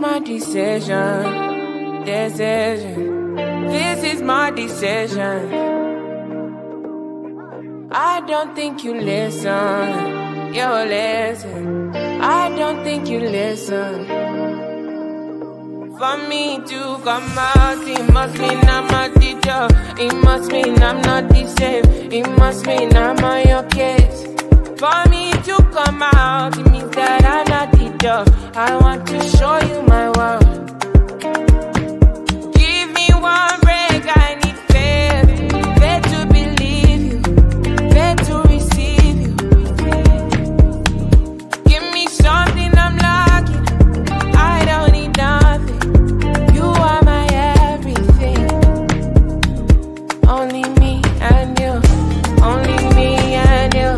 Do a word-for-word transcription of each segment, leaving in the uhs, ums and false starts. my decision, decision. This is my decision. I don't think you listen, you listen. I don't think you listen. For me to come out, it must mean I'm a teacher. It must mean I'm not deceived. It must mean I'm on your case. For me to come out, it means that I'm not deduct. I want to show you my world. Give me one break, I need faith. Faith to believe you, faith to receive you. Give me something I'm lacking, I don't need nothing. You are my everything. Only me and you, only me and you.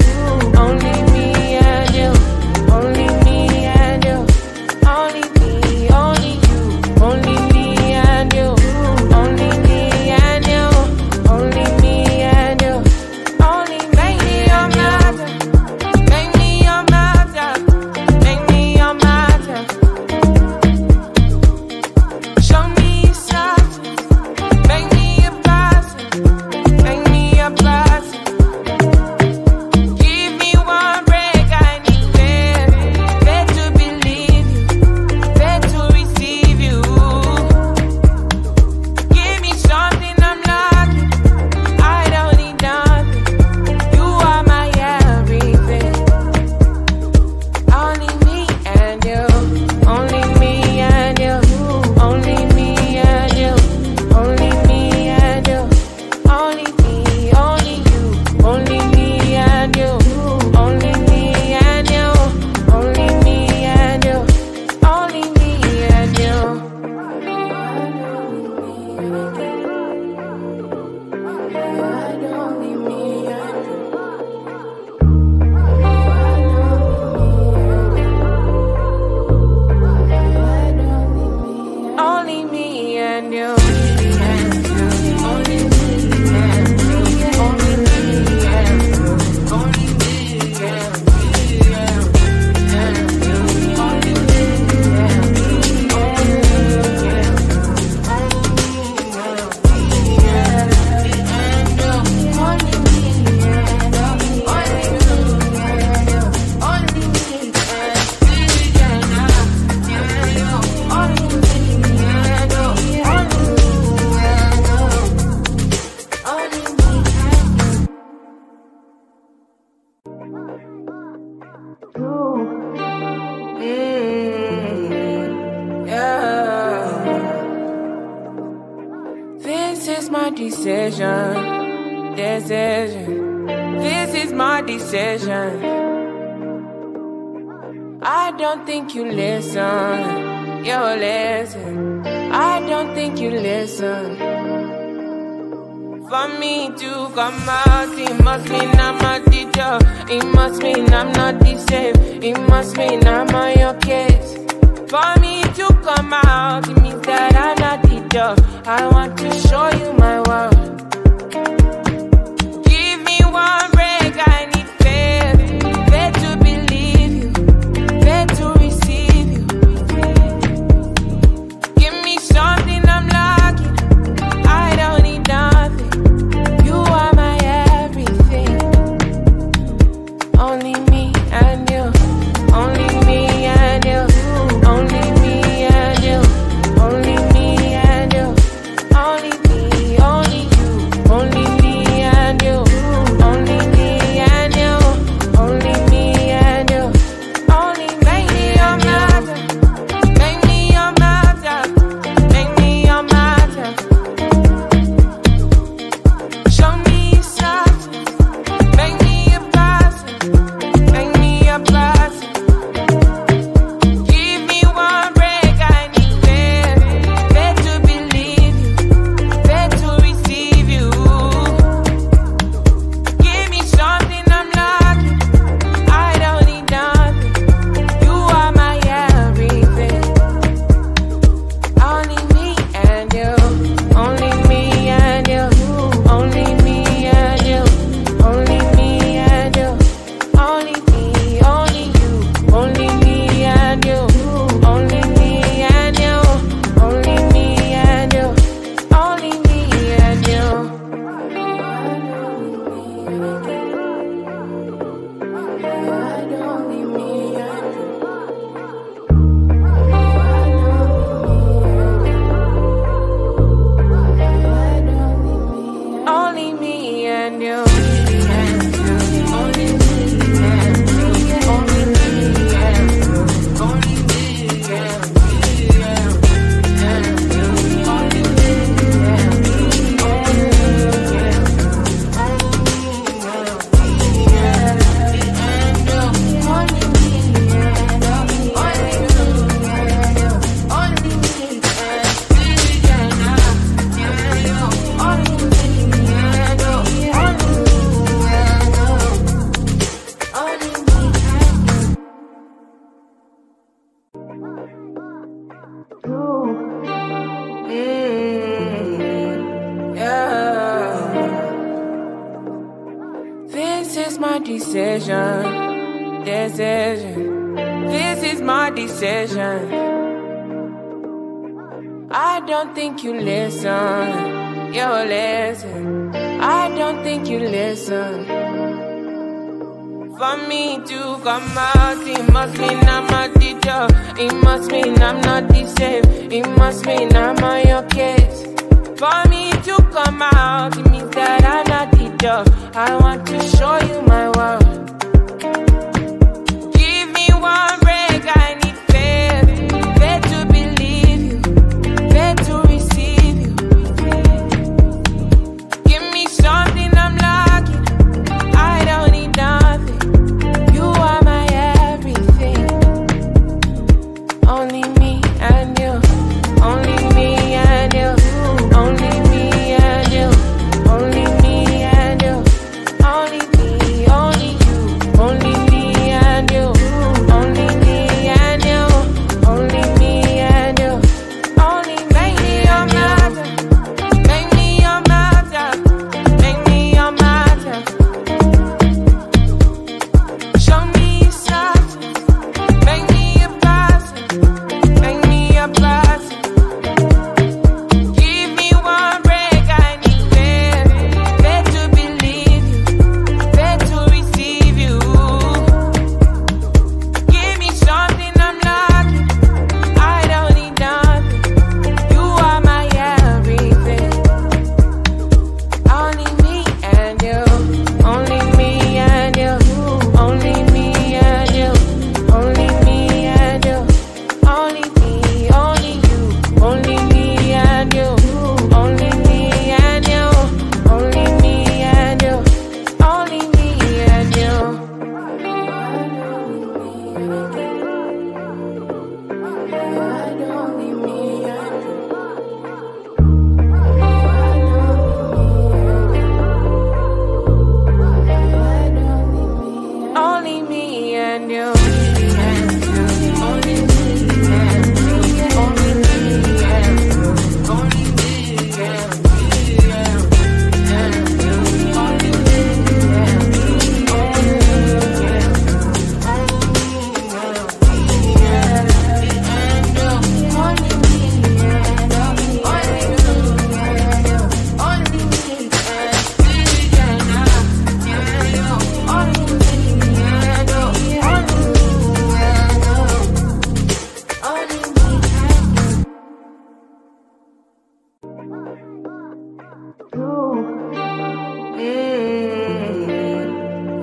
Decision, decision. This is my decision. I don't think you listen, you listen. I don't think you listen. For me to come out, it must mean I'm a teacher. It must mean I'm not deceived. It must mean I'm on your case. For me to come out, it means that I'm not deduct. I want to show you my world. Give me one break, I need faith. Faith to believe you, faith to receive you. Give me something I'm lacking, I don't need nothing. You are my everything. Only me and you, only me and you. Only me and you, only me, only my decision, decision. This is my decision. I don't think you listen, you listen. I don't think you listen. For me to come out, it must mean I'm a teacher. It must mean I'm not deceived. It must mean I'm on your case. For me to come out, it means that I'm not deduct. I want to show you my world. Give me one break, I need faith. Faith to believe you, faith to receive you. Give me something I'm lacking, I don't need nothing. You are my everything. Only me and you, only me and you. Only me and you, only me and you, only me, only you, only me and you, only me and you, only me and you, only make me your matter, make me your matter, make me your matter. Show me something, make me a person, make me a person. Give me one break, I need faith. Faith to believe you, faith to receive you. Give me something I'm lacking, I don't need nothing. You are my everything. Only me and you, only me and you, only me and you, only me and you, only me, only you, only me and you, only me and you, only me and you, only me and you. Only me and you. Only me and you. Only me and you. Only me and you. Only me and you. And you. Only me and you. Only me and you. Mm,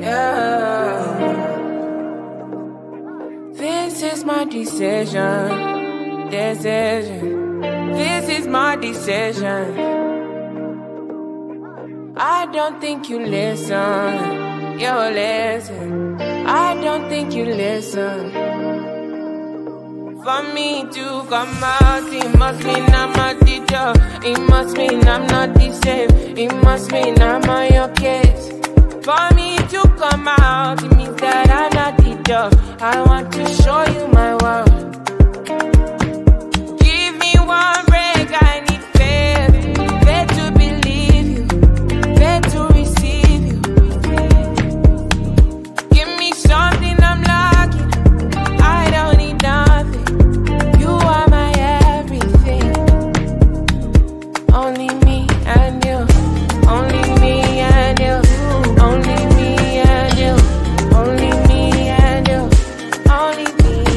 yeah. This is my decision, decision. This is my decision. I don't think you listen, you listen. I don't think you listen. For me to come out, it must mean I'm a teacher. It must mean I'm not deceived. It must mean I'm on your case. For me to come out, it means that I'm not deduct. I want to show you my world. Give me one break, I need faith. Faith to believe you, faith to receive you. Give me something I'm lacking, I don't need nothing. You are my everything. Only me and you, only me and you, only me and you, only me and you, only me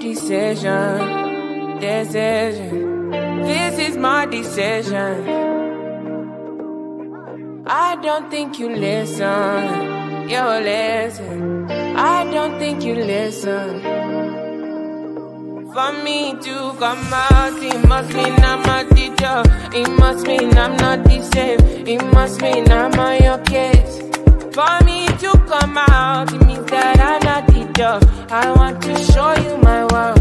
decision, decision. This is my decision. I don't think you listen, you listen. I don't think you listen. For me to come out, it must mean I'm a teacher. It must mean I'm not deceived. It must mean I'm on your case. For me to come out, it means that I'm not deduct. I want to show you my world.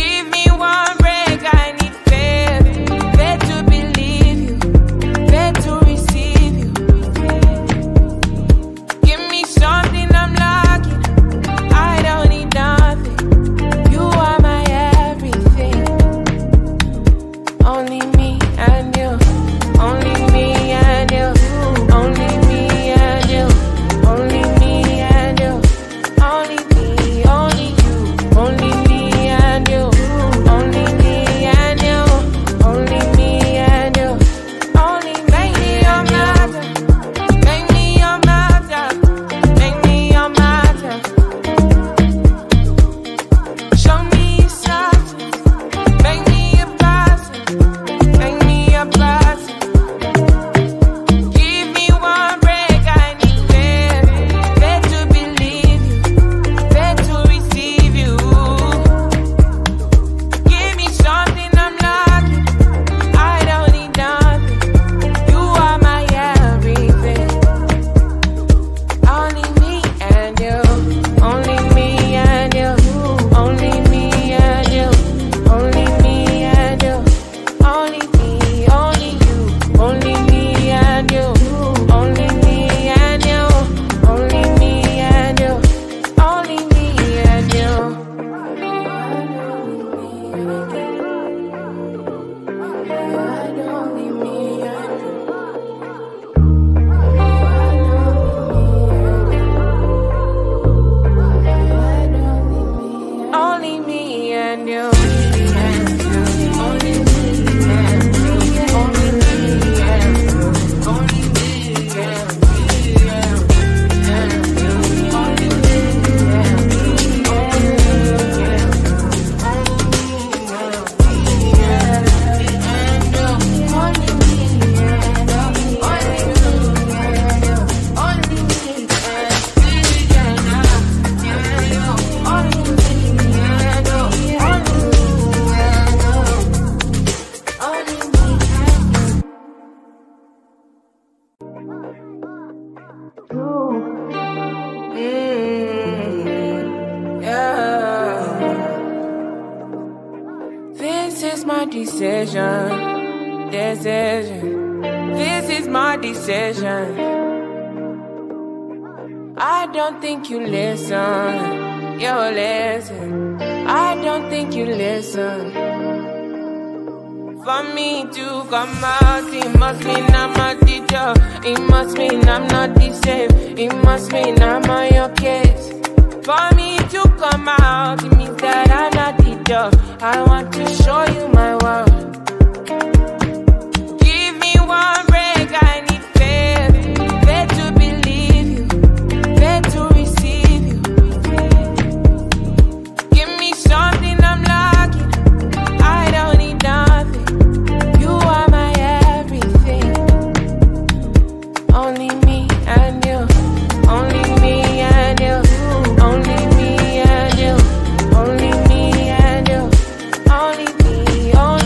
Give me one break, I need faith. Faith to believe you, faith to receive you. Give me something I'm lacking, I don't need nothing. You are my everything. Only me and you, only me and you. Decision, decision. This is my decision. I don't think you listen, you listen. I don't think you listen. For me to come out, it must mean I'm a teacher. It must mean I'm not deceived. It must mean I'm on your case. For me to come out, it means that I'm not deduct. I want to show you my world. Give me one break, I need faith. Faith to believe you, faith to receive you. Give me something I'm lacking, I don't need nothing. You are my everything. Only me and you, only me and you. Only me and you, only me and you, only me, only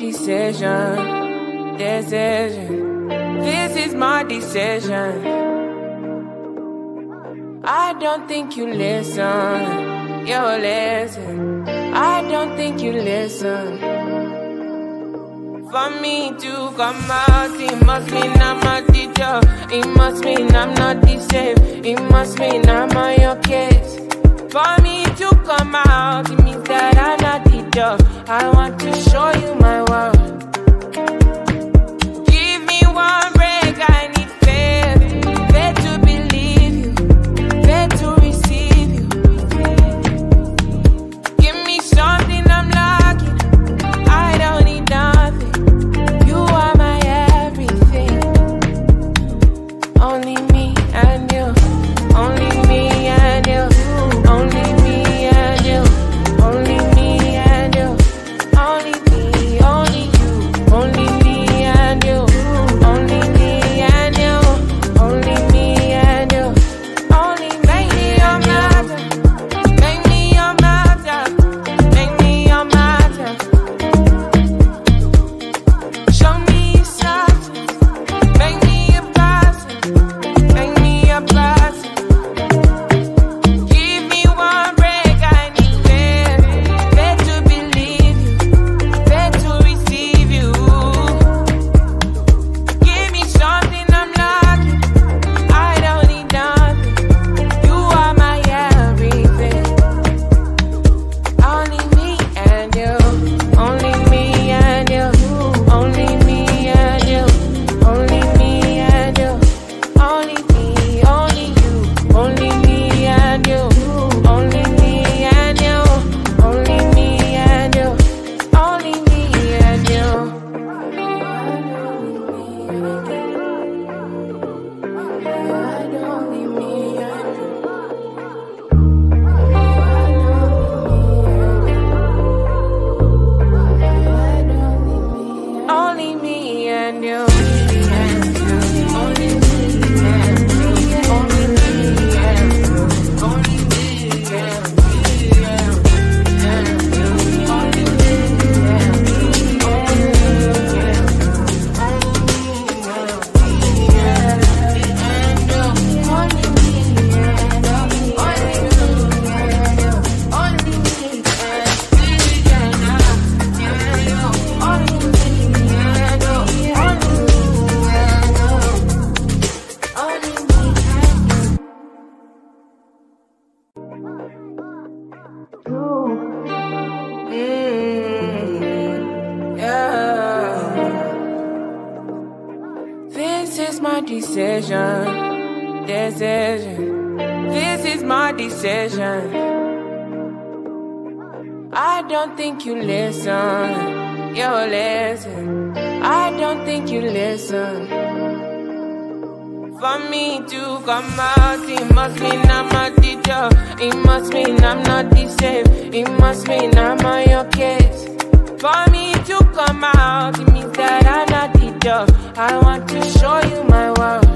decision, decision. This is my decision. I don't think you listen, you listen. I don't think you listen. For me to come out, it must mean I'm a teacher. It must mean I'm not deceived. It must mean I'm on your case. For me to come out, it means that I'm not deceived. I want to show you my world. Decision, decision. This is my decision. I don't think you listen, you listen. I don't think you listen. For me to come out, it must mean I'm a teacher. It must mean I'm not deceived. It must mean I'm on your case. For me to come out, it means that I'm not deceived. I want to show you my world.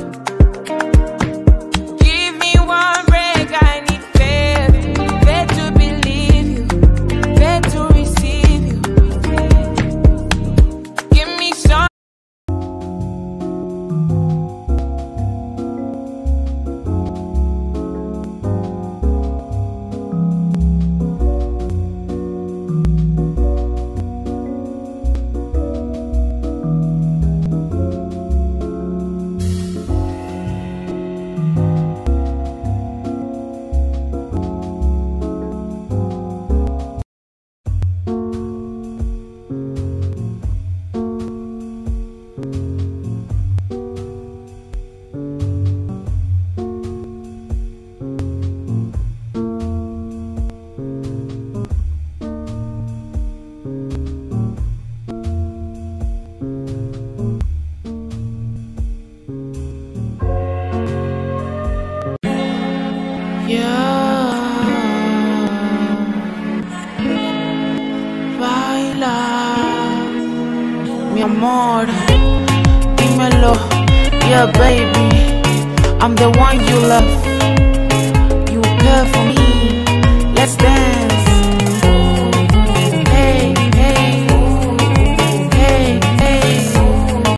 Dímelo, yeah baby, I'm the one you love.